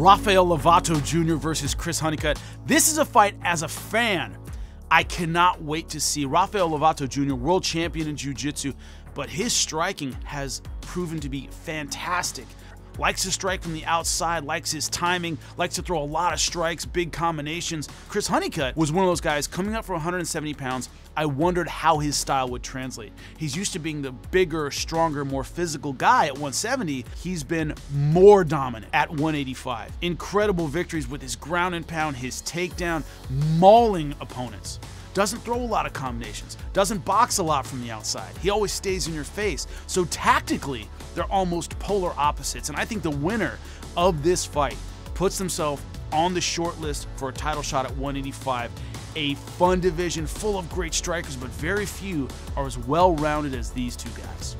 Rafael Lovato Jr. versus Chris Honeycutt. This is a fight, as a fan, I cannot wait to see. Rafael Lovato Jr., world champion in jiu-jitsu, but his striking has proven to be fantastic. Likes to strike from the outside, likes his timing, likes to throw a lot of strikes, big combinations. Chris Honeycutt was one of those guys coming up from 170 pounds. I wondered how his style would translate. He's used to being the bigger, stronger, more physical guy at 170. He's been more dominant at 185. Incredible victories with his ground and pound, his takedown, mauling opponents. Doesn't throw a lot of combinations, doesn't box a lot from the outside. He always stays in your face. So tactically, they're almost polar opposites. And I think the winner of this fight puts himself on the short list for a title shot at 185. A fun division full of great strikers, but very few are as well-rounded as these two guys.